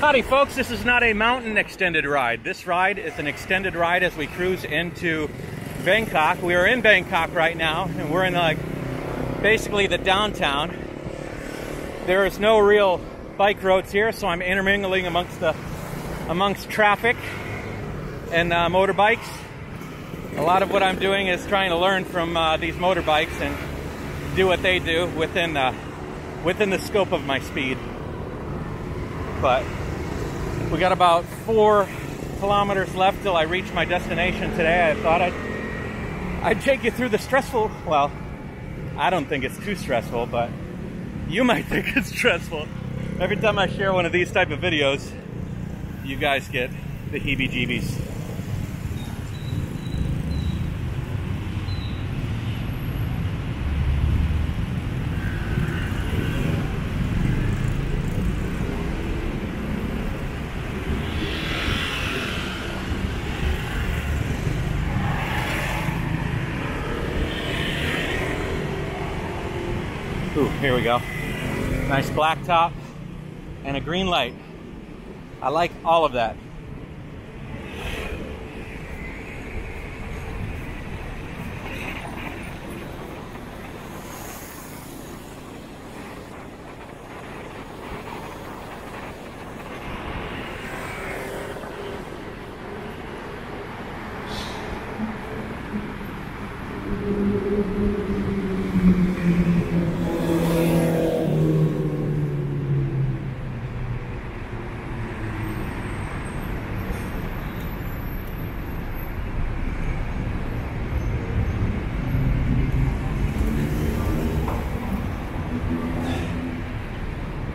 Howdy folks, this is not a mountain extended ride. This ride is an extended ride as we cruise into Bangkok. We are in Bangkok right now and we're in like basically the downtown. There is no real bike roads here, so I'm intermingling amongst traffic and motorbikes. A lot of what I'm doing is trying to learn from these motorbikes and do what they do within the scope of my speed. But we got about 4 kilometers left till I reach my destination today. I thought I'd take you through the stressful, well, I don't think it's too stressful, but you might think it's stressful. Every time I share one of these type of videos, you guys get the heebie-jeebies. Ooh, here we go. Nice blacktop and a green light. I like all of that.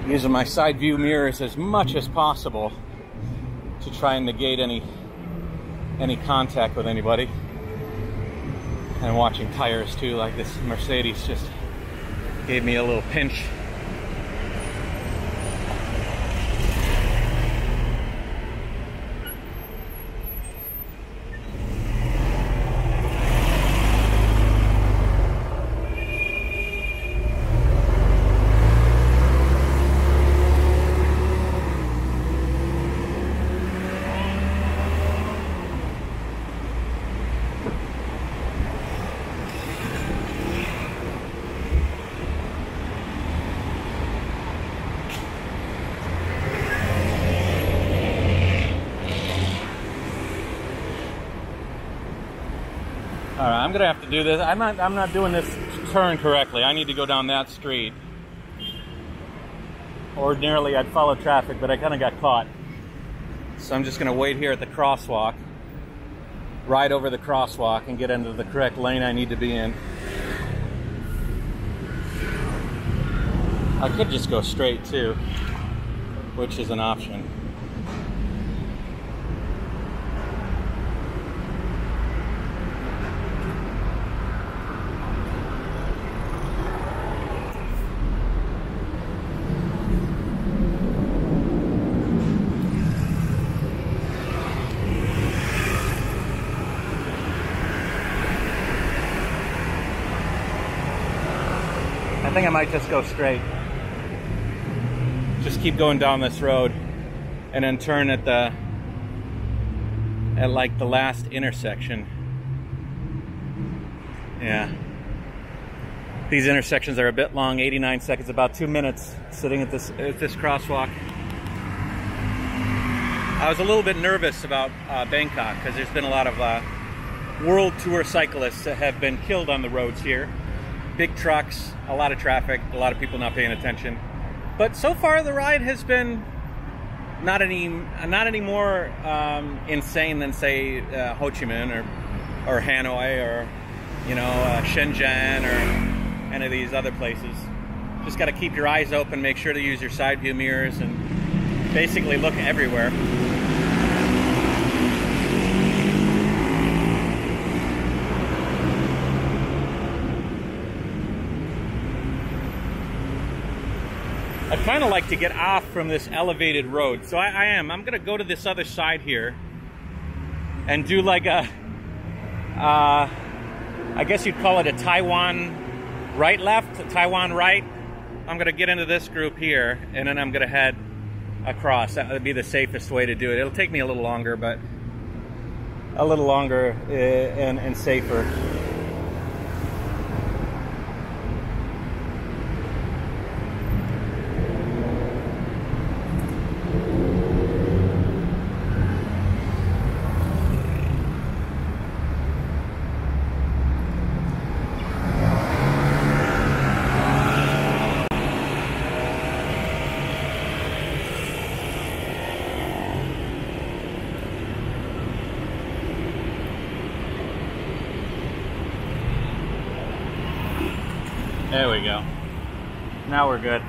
Using my side view mirrors as much as possible to try and negate any contact with anybody. And watching tires too, like this Mercedes just gave me a little pinch. Alright, I'm gonna have to do this. I'm not doing this turn correctly. I need to go down that street. Ordinarily I'd follow traffic, but I kinda got caught. So I'm just gonna wait here at the crosswalk, ride over the crosswalk and get into the correct lane I need to be in. I could just go straight too, which is an option. I think I might just go straight. Just keep going down this road and then turn at the last intersection. Yeah. These intersections are a bit long, 89 seconds, about 2 minutes sitting at this crosswalk. I was a little bit nervous about Bangkok because there's been a lot of world tour cyclists that have been killed on the roads here. Big trucks, a lot of traffic, a lot of people not paying attention. But so far the ride has been not any more insane than say Ho Chi Minh or Hanoi or Shenzhen or any of these other places. Just got to keep your eyes open, make sure to use your side view mirrors, and basically look everywhere. I'd kind of like to get off from this elevated road, so I'm gonna go to this other side here and do like a, I guess you'd call it a Taiwan right left, a Taiwan right. I'm gonna get into this group here, and then I'm gonna head across. That would be the safest way to do it. It'll take me a little longer, but a little longer and safer. There we go. Now we're good.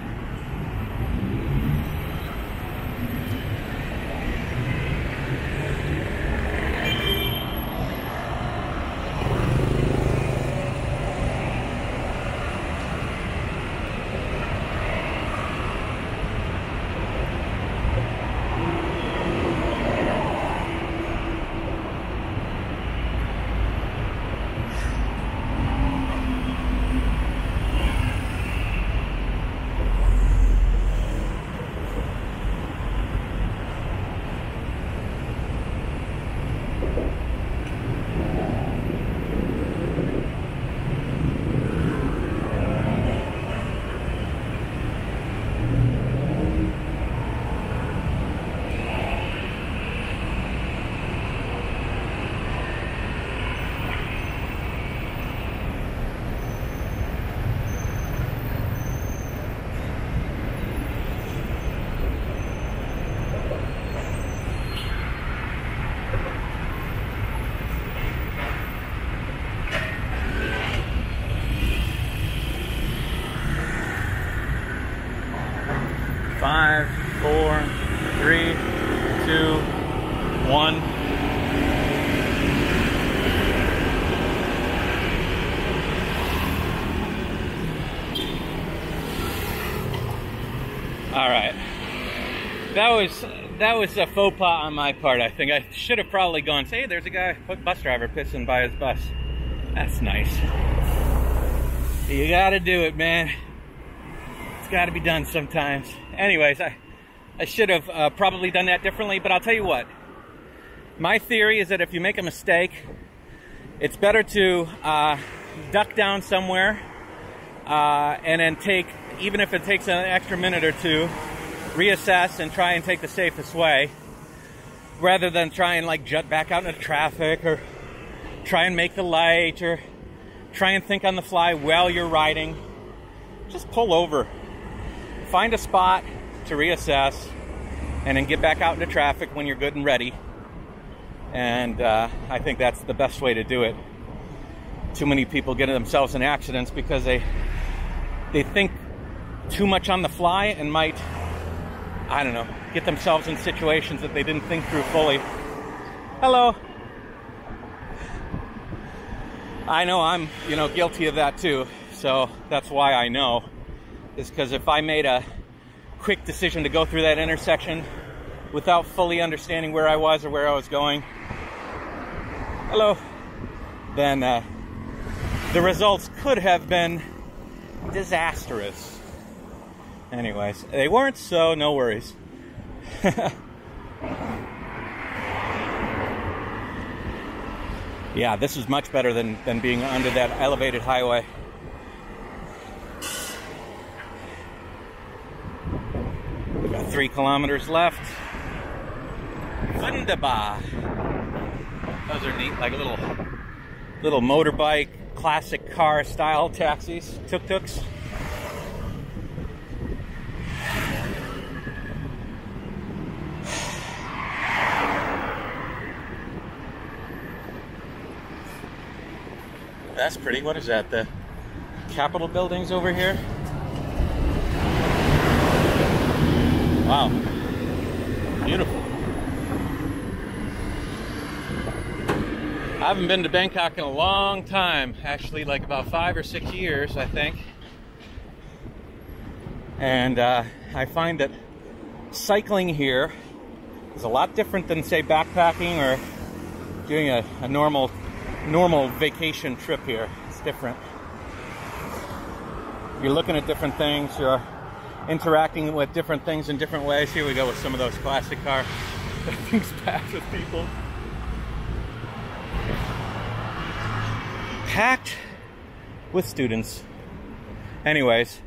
That was a faux pas on my part. I think I should have probably gone, say, hey, there's a guy, bus driver pissing by his bus. That's nice. You gotta do it, man. It's gotta be done sometimes. Anyways, I should have probably done that differently, but I'll tell you what. My theory is that if you make a mistake, it's better to duck down somewhere and then take, even if it takes an extra minute or two, reassess and try and take the safest way rather than try and like jut back out into traffic or try and make the light or try and think on the fly while you're riding. Just pull over, find a spot to reassess, and then get back out into traffic when you're good and ready. And I think that's the best way to do it. Too many people get themselves in accidents because they think too much on the fly and might, I don't know, get themselves in situations that they didn't think through fully. Hello. I know I'm, you know, guilty of that too. So that's why I know, is because if I made a quick decision to go through that intersection without fully understanding where I was or where I was going, hello, then the results could have been disastrous. Anyways, they weren't, so no worries. Yeah, this is much better than being under that elevated highway. We've got 3 kilometers left. Wunderbar. Those are neat, like little motorbike, classic car style taxis, tuk-tuks. That's pretty. What is that? The Capitol buildings over here? Wow. Beautiful. I haven't been to Bangkok in a long time. Actually, like about 5 or 6 years, I think. And I find that cycling here is a lot different than, say, backpacking or doing a normal vacation trip here. It's different. You're looking at different things. You're interacting with different things in different ways. Here we go with some of those classic car things packed with people. Packed with students. Anyways,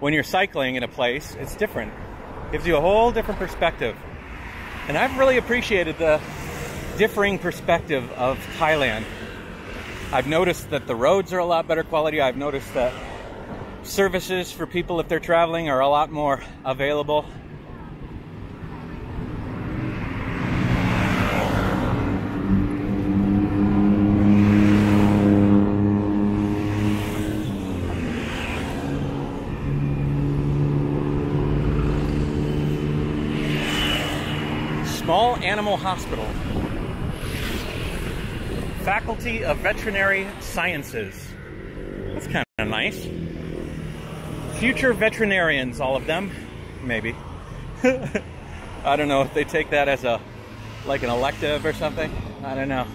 when you're cycling in a place, it's different. Gives you a whole different perspective. And I've really appreciated the differing perspective of Thailand. I've noticed that the roads are a lot better quality. I've noticed that services for people if they're traveling are a lot more available. Small Animal Hospital. Faculty of Veterinary Sciences. That's kind of nice. Future veterinarians, all of them, maybe. I don't know if they take that as a, like an elective or something. I don't know.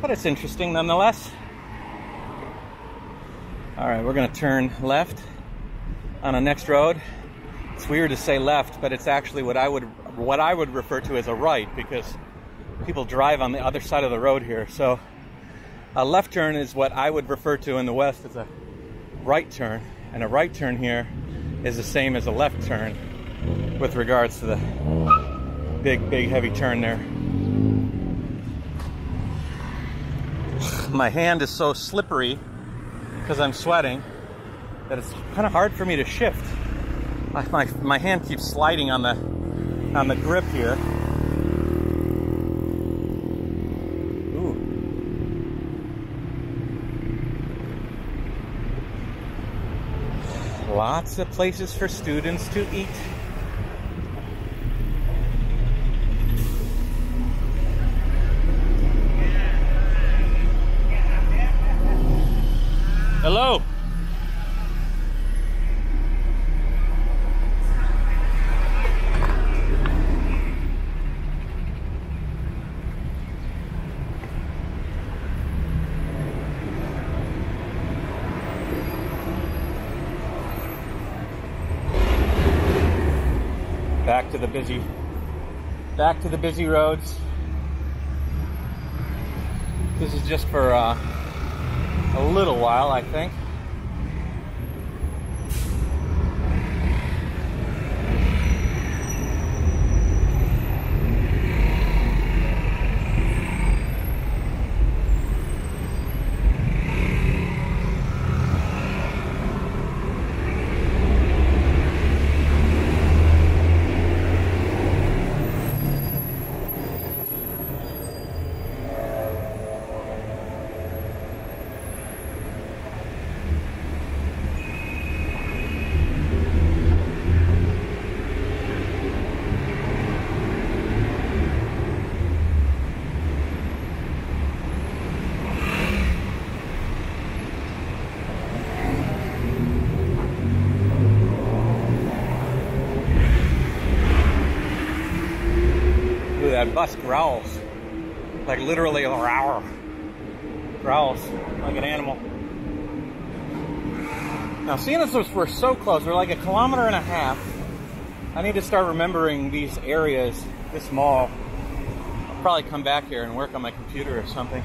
But it's interesting nonetheless. All right, we're gonna turn left on our next road. It's weird to say left, but it's actually what I would refer to as a right, because people drive on the other side of the road here. So a left turn is what I would refer to in the West as a right turn, and a right turn here is the same as a left turn with regards to the big heavy turn there. My hand is so slippery because I'm sweating that it's kind of hard for me to shift. My hand keeps sliding on the grip here. Ooh. Lots of places for students to eat. Hello. Back to the busy roads. This is just for a little while, I think. That bus growls, like literally a roar. Growls like an animal. Now, seeing as we're so close, we're like 1.5 kilometers. I need to start remembering these areas, this mall. I'll probably come back here and work on my computer or something.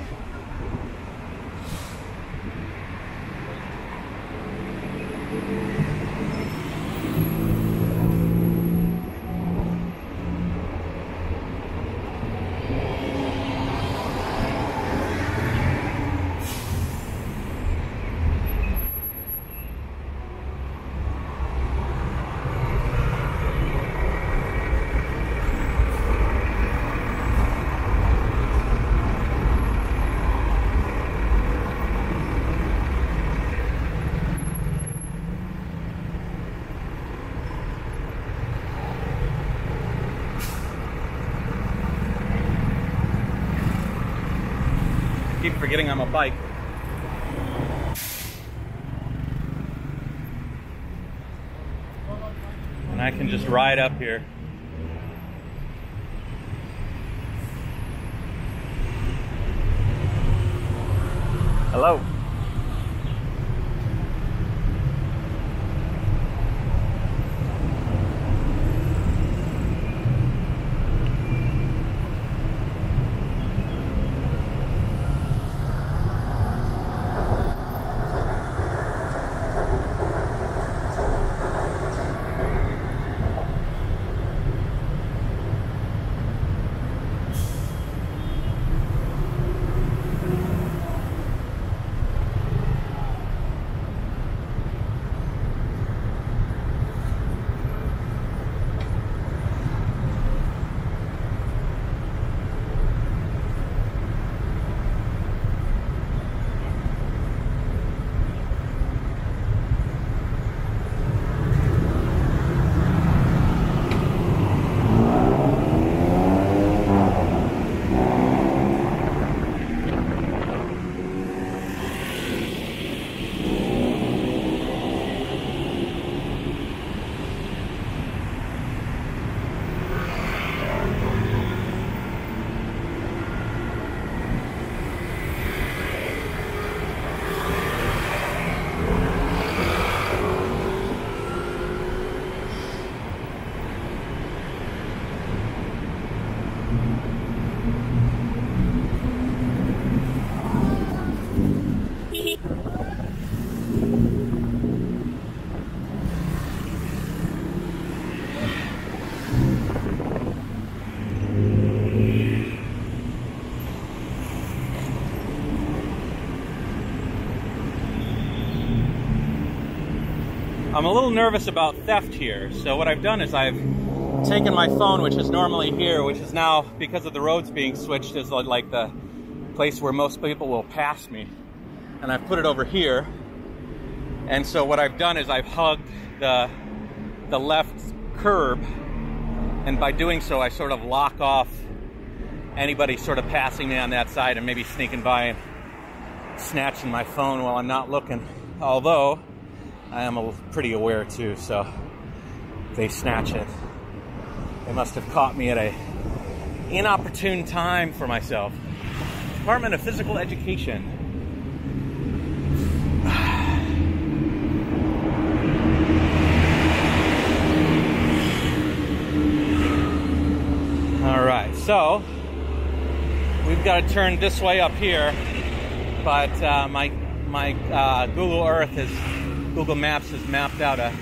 Getting on my bike. And I can just ride up here. Hello. I'm a little nervous about theft here, so what I've done is I've taken my phone, which is normally here, which is now, because of the roads being switched, is like the place where most people will pass me, and I've put it over here. And so what I've done is I've hugged the left curb, and by doing so I sort of lock off anybody sort of passing me on that side and maybe sneaking by and snatching my phone while I'm not looking, although I am pretty aware too, so they snatch it. They must have caught me at a inopportune time for myself. Department of Physical Education. All right, so we've got to turn this way up here, but my Google Earth is. Google Maps has mapped out a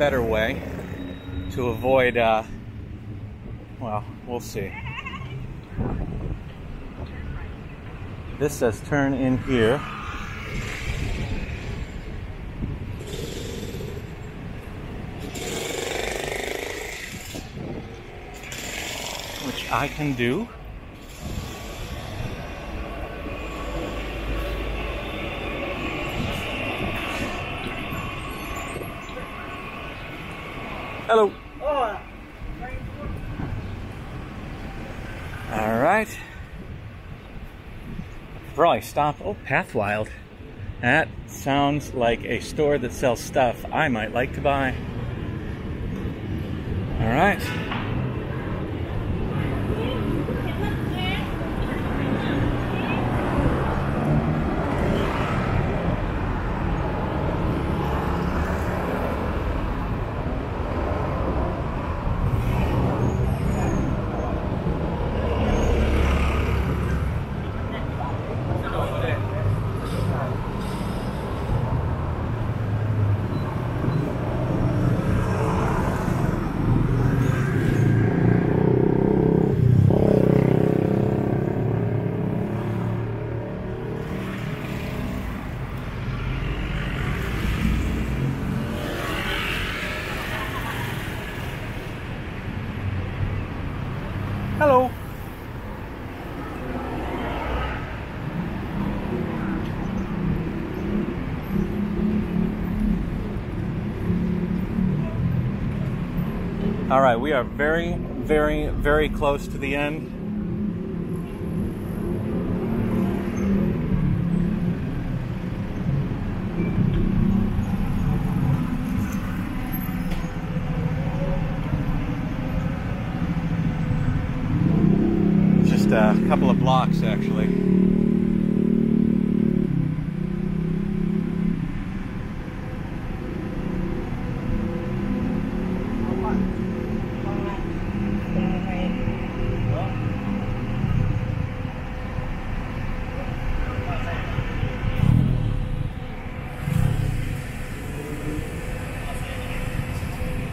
better way to avoid, well, we'll see. This says turn in here. Which I can do. Hello. All right. Probably stop. Oh, Pathwild. That sounds like a store that sells stuff I might like to buy. All right. Hello. All right, we are very, very, very close to the end. A couple of blocks actually.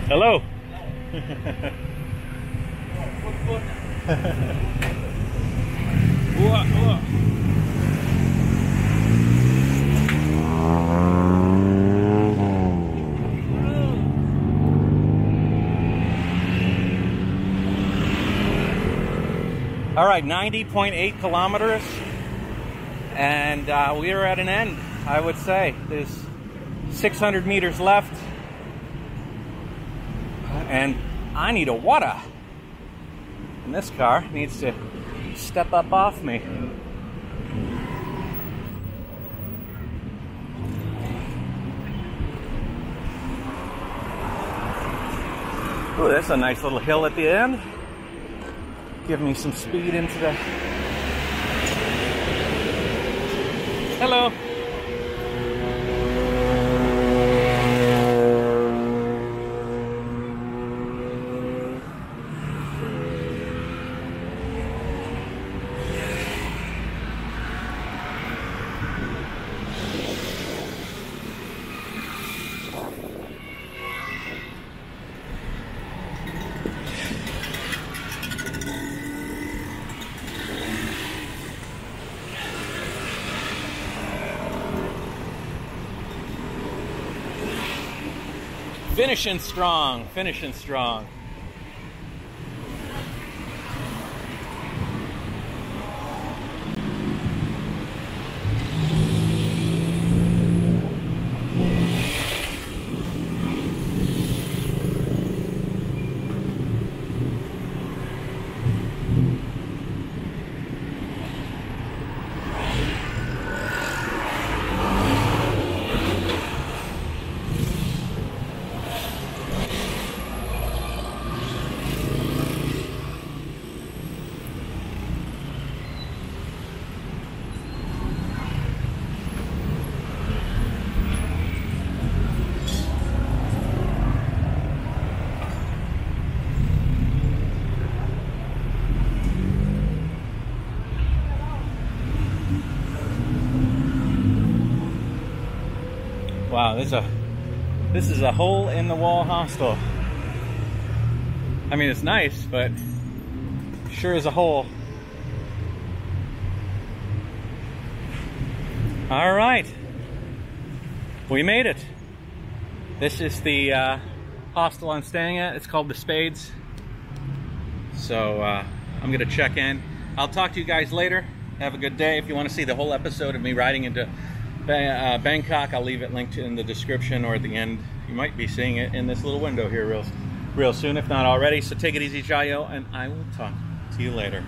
Hello. All right, 90.8 kilometers, and we are at an end, I would say. There's 600 meters left, and I need a water. And this car needs to step up off me. Ooh, that's a nice little hill at the end. Give me some speed into the... Hello. Finishing strong, finishing strong. Wow, this is a hole-in-the-wall hostel. I mean, it's nice, but sure is a hole. All right, we made it. This is the hostel I'm staying at. It's called the Spades. So I'm gonna check in. I'll talk to you guys later. Have a good day. If you want to see the whole episode of me riding into Bangkok, I'll leave it linked in the description or at the end. You might be seeing it in this little window here real soon, if not already. So take it easy, Jayo, and I will talk to you later.